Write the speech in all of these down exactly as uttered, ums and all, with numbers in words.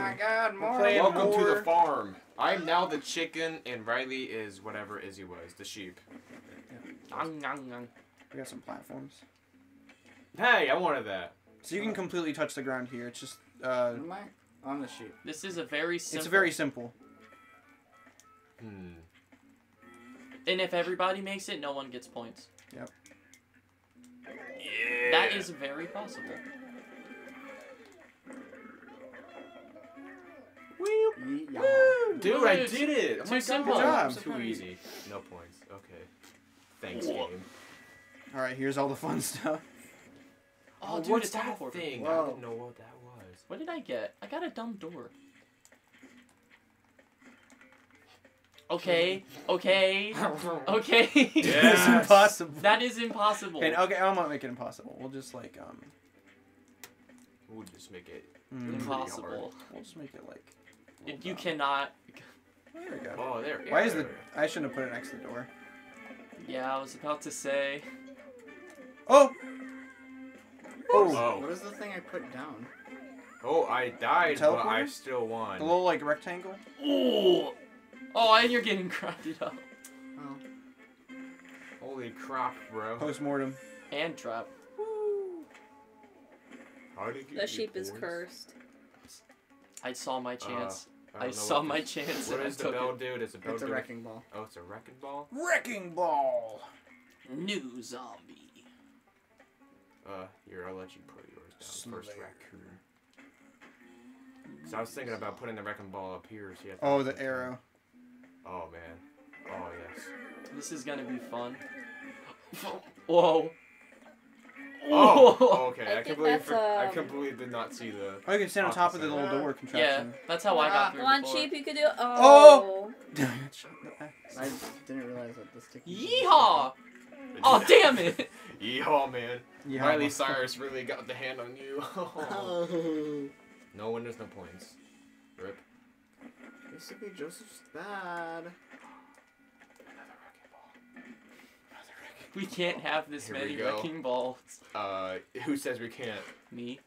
my god, more and more. Welcome to the farm. I'm now the chicken, and Riley is whatever Izzy was, the sheep. Yeah. Nom, nom, nom. We got some platforms. Hey, I wanted that. So you can completely touch the ground here. It's just uh, on the sheep. This is a very simple. It's very simple. Hmm. And if everybody makes it, no one gets points. Yep. Yeah. That is very possible. Woo. Yeah. Woo. Dude, I did it! Too oh simple. Good job. Too easy. No points. Okay. Thanks, Whoa. game. All right, here's all the fun stuff. Oh, oh dude, what's that thing? Whoa. I didn't know what that was. What did I get? I got a dumb door. Okay, okay, okay. Yes. That's impossible. That is impossible. And okay, I'm gonna make it impossible. We'll just like um. We'll just make it mm. impossible. We'll just make it like. If you cannot. There we go. Oh, there. Why is the? I shouldn't have put it next to the door. Yeah, I was about to say. Oh. Oh. oh. What is the thing I put down? Oh, I died, but I still won. The little like rectangle. Oh. Oh, and you're getting grinded up. Oh. Holy crap, bro. Postmortem. And drop. Woo. How did you the sheep points? Is cursed. I saw my chance. Uh, I, I saw my this, chance. What is the bell, it. dude? It's a, bell it's a wrecking ball. Oh, it's a wrecking ball? Wrecking ball! New zombie. Uh, here, I'll let you put yours down. Slayer. First raccoon. Because I was thinking about putting the wrecking ball up here. So you have to oh, the arrow. Down. Oh, man. Oh, yes. This is going to be fun. Whoa. Oh, okay. I, I, completely for, um... I completely did not see the... Oh, you can stand on top of the little door contraption. Yeah, that's how uh, I got through One before. Cheap you could do... Oh! oh. I didn't realize that this ticket... Yeehaw! Oh, damn it! Yeehaw, man. Yeehaw. Miley Cyrus really got the hand on you. oh. No one there's no points. Rip. Basically, Joseph's bad. Another wrecking ball. Another wrecking we can't ball. have this Here many wrecking balls. Uh, who says we can't? Me.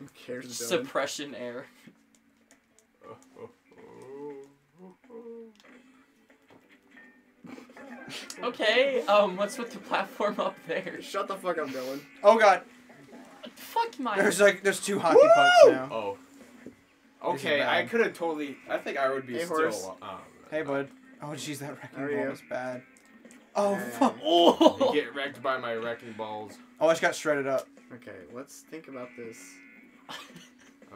Who cares? Suppression done? error. Oh, oh, oh, oh, oh. Okay. Um, what's with the platform up there? Shut the fuck up, Dylan. Oh God. Fuck my. There's like there's two hockey Woo! pucks now. Oh. Okay, I could have totally. I think I would be hey, still. Horse. Um, hey, bud. Oh, jeez, that wrecking ball was bad. Oh, and fuck. Oh. You get wrecked by my wrecking balls. Oh, I just got shredded up. Okay, let's think about this. All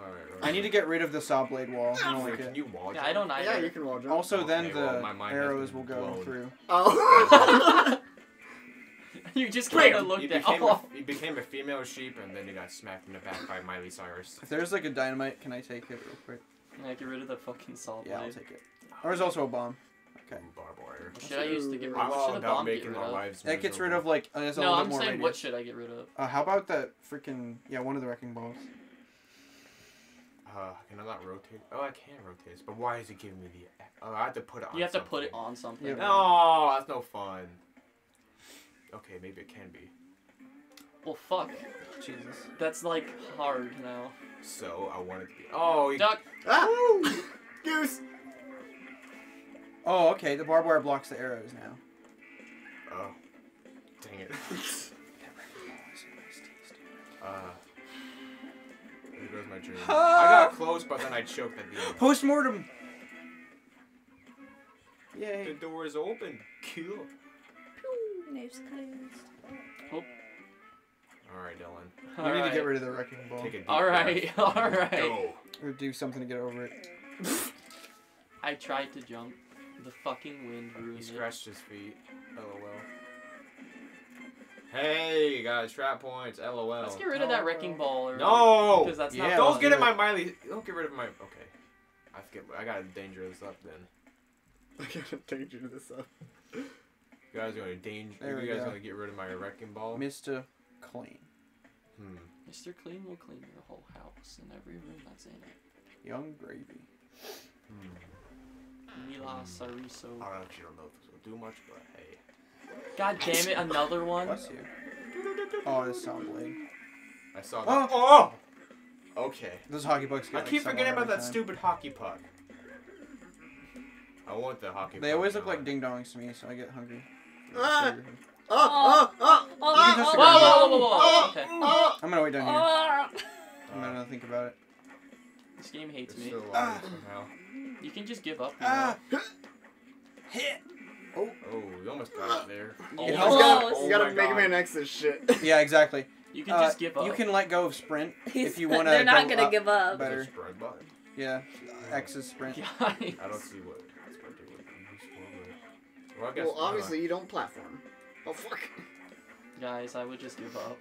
right, right, right. I need to get rid of the saw blade wall. I don't like can it. you wall jump? Yeah, I don't either. Yeah, you can wall jump. Also, oh, then okay, the well, arrows will go blown. through. Oh. You just kind of looked at oh. He became a female sheep, and then he got smacked in the back by Miley Cyrus. If there's like a dynamite, can I take it real quick? Can I get rid of the fucking salt? Yeah, blade? I'll take it. There's also a bomb. Okay. Barbed wire. Should I use to get rid of? What should a bomb get rid of? That gets rid of like. Uh, no, I'm saying radius. What should I get rid of? Uh, how about that freaking yeah, one of the wrecking balls. Uh, can I not rotate? Oh, I can rotate this, but why is it giving me the? Oh, I have to put it on. You have something. to put it on something. Yeah. No, that's no fun. Okay, maybe it can be. Well, fuck. Jesus. That's, like, hard now. So, I want it to be... Oh, you... Duck! Ah! Goose! Oh, okay, the barbed wire blocks the arrows now. Oh. Dang it. uh... There goes my dream. Ah! I got close, but then I choked at the end. Postmortem! Yay. The door is open. Cool. Name's closed. Oh. Alright, Dylan. All you right. need to get rid of the wrecking ball. Alright, alright. Or do something to get over it. I tried to jump. The fucking wind ruined He scratched it. his feet. LOL. Hey, you got trap points. LOL. Let's get rid of that wrecking ball. Or no! Because that's yeah, not don't get at my Miley. Don't get rid of my... Okay. I forget. I gotta danger this up then. I gotta danger this up. You guys are gonna danger. You guys go. gonna get rid of my wrecking ball, Mister Clean. Hmm. Mister Clean will clean your whole house and every room that's in it. Young Gravy. Hmm. Mila mm. Sariso. I actually don't know if this will do much, but hey. God damn it! Another one. Bless you. Oh, this sound blade. I saw that. Oh! oh, oh. Okay. Those hockey pucks get, I keep like, forgetting about that time. Stupid hockey puck. I want the hockey they puck. They always look like ding-dongs to me, so I get hungry. Ah! Oh, oh, oh, oh, oh, I'm gonna wait down here. Uh, I'm gonna think about it. This game hates it's me. So ah. You can just give up. Ah. Hit. Oh. Oh, you almost got it there. Oh. You almost got it. Oh, you gotta Mega Man X this shit. Yeah, exactly. You can uh, just give up. You can let go of sprint if you wanna. They're not go gonna up give up. Better. Yeah, X is sprint. Guys. I don't see what. Well, I guess, well obviously uh, you don't platform. Oh fuck. Guys, I would just give up.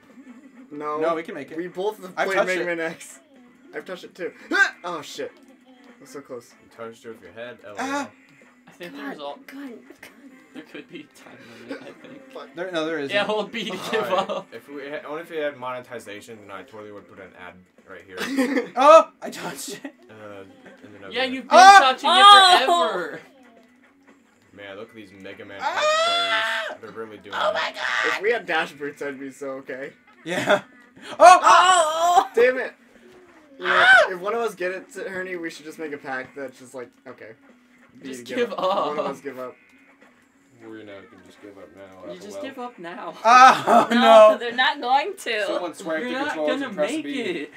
No. No, we can make it. We both have played Mega Man X. I've touched it too. Oh shit. That's so close. You touched it with your head, L O L. Ah. I think God, there's all God, God. There could be a time limit, I think. Fuck. There, no, there isn't. Yeah, hold B to give right up. If we had, only if we had monetization, then I totally would put an ad right here. Oh! I touched it. Uh, and then yeah, you've been oh! touching oh! it forever. Man, look at these Mega Man ah! players. They're really doing oh it. My god! If we had dash boots, I'd be so okay. Yeah. Oh! Oh! Damn it! You know, ah! If one of us get it, Ernie, we should just make a pact that's just like, okay. Just give, give up. up. One of us give up. We're not gonna just give up now. You just well. give up now. Oh, no, no! They're not going to. Someone swear to control and press B. You're not gonna make it.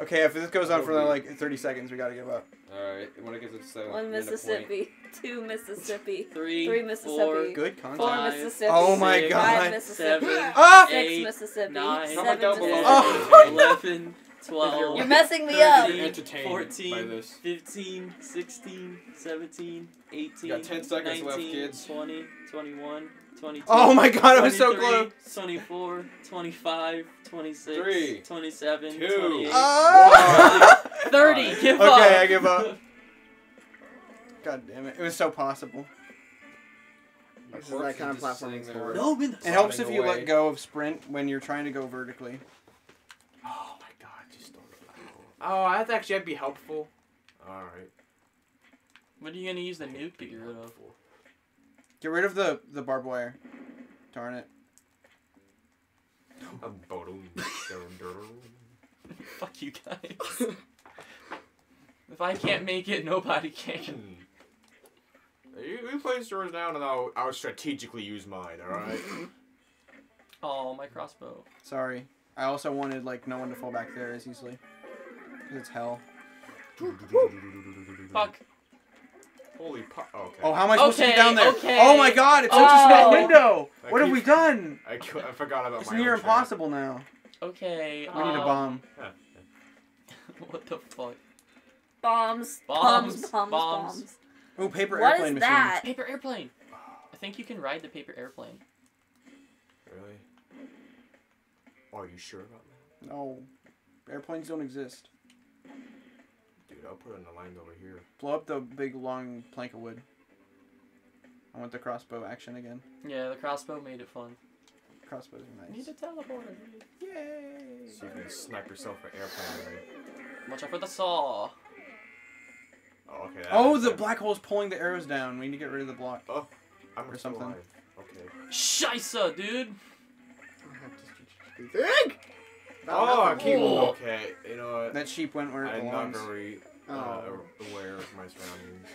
Okay, if this goes on for like thirty seconds, we gotta give up. Alright, when it gets to seven. One Mississippi, two Mississippi, three, three Mississippi, four, good content. Four Mississippi, oh my six, god, five Mississippi, seven, oh! six eight, Mississippi, nine, seven, oh, eleven, twelve. You're messing me up. fourteen, fifteen, sixteen, seventeen, eighteen, got ten seconds nineteen, left, kids. twenty, twenty-one, twenty-two. Oh my god, I was so close. twenty-four, twenty-five, twenty-six, Three, twenty-seven, two, twenty-eight, oh. thirty. thirty. Give okay, up. Okay, I give up. God damn it. It was so possible. This is that kind of platform. No, it helps if you away. let go of sprint when you're trying to go vertically. Oh my god, just don't Oh, that's actually that'd be helpful. Alright. What are you gonna use the nuke to get rid of? Get rid of the, the barbed wire. Darn it. Fuck you guys. If I can't make it, nobody can. You, you place yours down and I'll, I'll strategically use mine, alright? Oh, my crossbow. Sorry. I also wanted, like, no one to fall back there as easily. Because it's hell. Fuck. Holy pop! Oh, okay. Oh, how am I okay, supposed to be down there? Okay. Oh my god, it's such oh. a small window! I what keep, have we done? I, I forgot about it's my It's near impossible track. now. Okay, We um, need a bomb. Yeah. What the fuck? Bombs. Bombs. Bombs. Bombs. bombs. Ooh, paper what airplane machine. What is that? Machines. Paper airplane! I think you can ride the paper airplane. Really? Are you sure about that? No. Airplanes don't exist. Dude, I'll put it in the line over here. Blow up the big, long plank of wood. I want the crossbow action again. Yeah, the crossbow made it fun. Crossbows are nice. Need a teleporter. Yay! So you can snipe yourself an airplane away. Watch out for the saw. Oh, okay. Oh, the sense. black hole's pulling the arrows down. We need to get rid of the block. Oh, I'm or something. Alive. Okay. Scheisse, dude! Egg! Oh, oh, keep oh. Okay, you know what? That sheep went where it belongs. I'm not very uh, oh. aware of my surroundings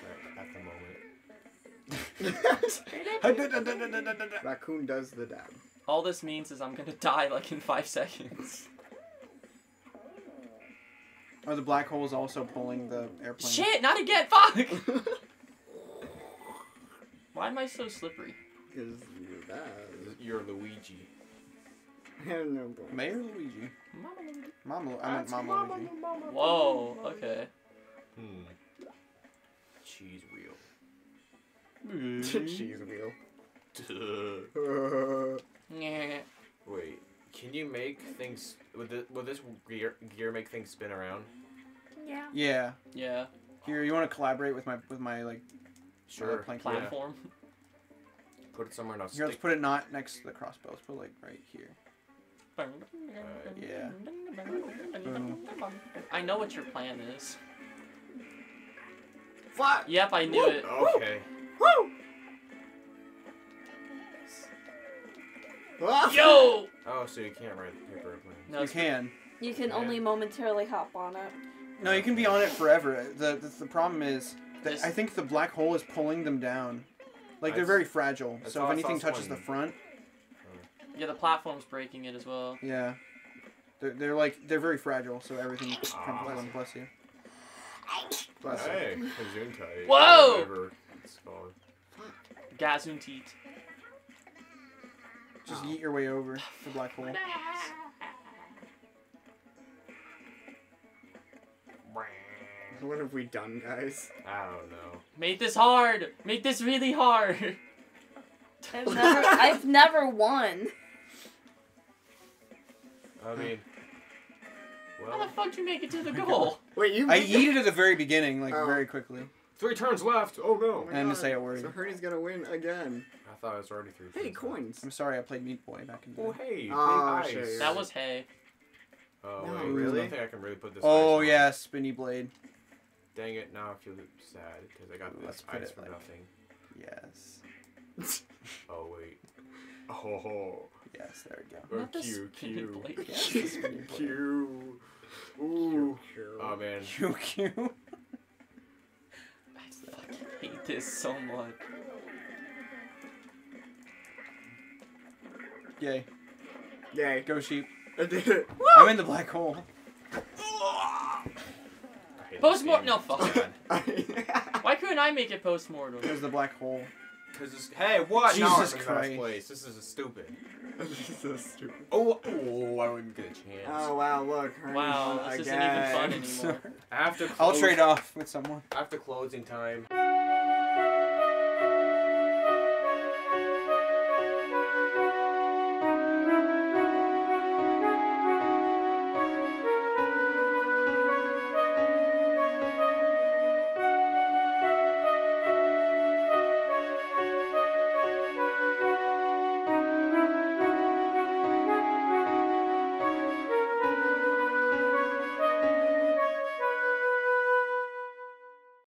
at, at the moment. Raccoon does the dab. All this means is I'm gonna die like in five seconds. Oh, the black hole is also pulling the airplane. Shit! Not again! Fuck! Why am I so slippery? Because you're bad. You're Luigi. No Mayor Luigi. Mama, I meant Mama, Mama Luigi. Mama, Whoa, okay. Hmm. Cheese wheel. Cheese wheel. Wait, can you make things? Would this, will this gear gear make things spin around? Yeah. Yeah. Yeah. Here, you want to collaborate with my with my like? Sure. Platform. Yeah. Put it somewhere else. Here, let's put it not next to the crossbow. Let's put it like right here. Uh, yeah. Boom. I know what your plan is. Fuck! Yep, I knew Woo! it. Okay. Woo! Yo! Oh, so you can't ride the paper airplane. No, you can. You can only momentarily hop on it. No, you can be on it forever. The the, the problem is that this, I think the black hole is pulling them down. Like, they're very fragile, so if anything touches the front... Yeah, the platform's breaking it as well. Yeah. They're, they're like, they're very fragile, so everything crumbles on. Bless you. Bless you. Hey, Gesundheit. Whoa! Gesundheit. Just yeet your way over the black hole. What have we done, guys? I don't know. Make this hard! Make this really hard! I've never, I've never won. I mean... Well. How the fuck did you make it to the goal? Wait, you... I yeeted at the very beginning, like, oh. very quickly. Three turns left! Oh, no! I didn't say a word. So Hurdy's gonna win again. I thought it was already three Hey, coins! Left. I'm sorry, I played Meat Boy back in the day. Oh, hey! Oh, hey, nice. That was hey. Oh, no, wait, really? I don't think I can really put this Oh, on. yeah, spinny blade. Dang it, now I feel sad, because I got this ice for like, nothing. Yes. Oh, wait. Oh. Yes, there we go. Or Q, Q. Q. Yes, Q. Q. Ooh. Q. Oh, man. Q, Q. I fucking hate this so much. Yay. Yay. Go sheep. I did it. I'm in the black hole. Postmortem? No, fuck. Why couldn't I make it postmortem? Because the black hole. Because it's... Hey, what? Jesus no, Christ. Place. This is a stupid. This is so stupid. Oh, oh, I don't even get a chance. Oh, wow, look. Wow, this again. Isn't even fun anymore. I have to close. I'll trade off with someone. After closing time.